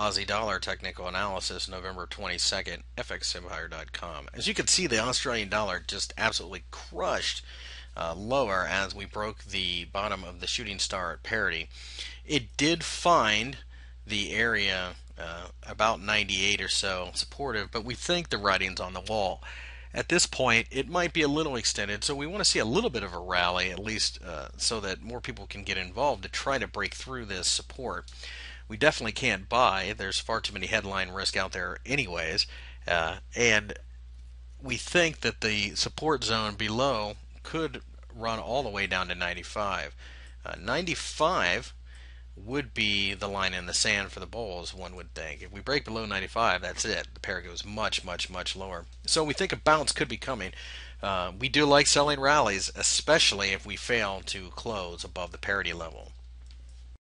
Aussie Dollar Technical Analysis, November 22nd, FXEmpire.com. As you can see, the Australian dollar just absolutely crushed lower as we broke the bottom of the shooting star at parity. It did find the area about 98 or so supportive, but we think the writing's on the wall. At this point, it might be a little extended, so we want to see a little bit of a rally, at least so that more people can get involved to try to break through this support. We definitely can't buy. There's far too many headline risk out there anyways, and we think that the support zone below could run all the way down to 95. 95 would be the line in the sand for the bulls, one would think. If we break below 95, that's it. The pair goes much, much, much lower. So we think a bounce could be coming. We do like selling rallies, especially if we fail to close above the parity level.